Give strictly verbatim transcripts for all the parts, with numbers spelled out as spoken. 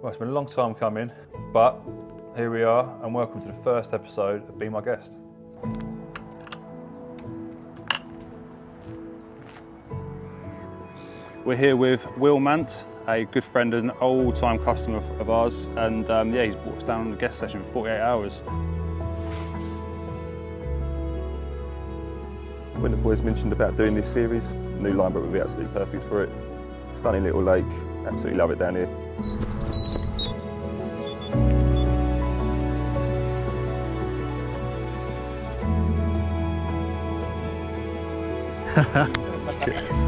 Well, it's been a long time coming, but here we are, and welcome to the first episode of Be My Guest. We're here with Will Mant, a good friend and an old-time customer of ours, and um, yeah, he's brought us down on the guest session for forty-eight hours. When the boys mentioned about doing this series, New Linebrook would be absolutely perfect for it. Stunning little lake, absolutely love it down here. Yes.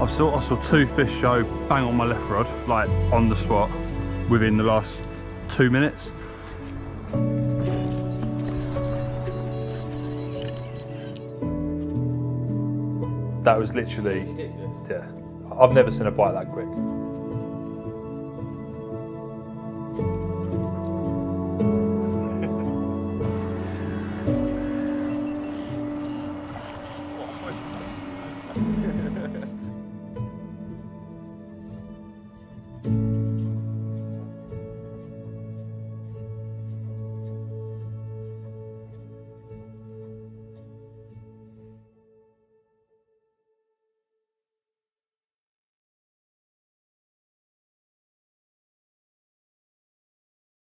I saw I saw two fish show bang on my left rod, like on the spot, within the last two minutes. That was literally ridiculous. Yeah, I've never seen a bite that quick.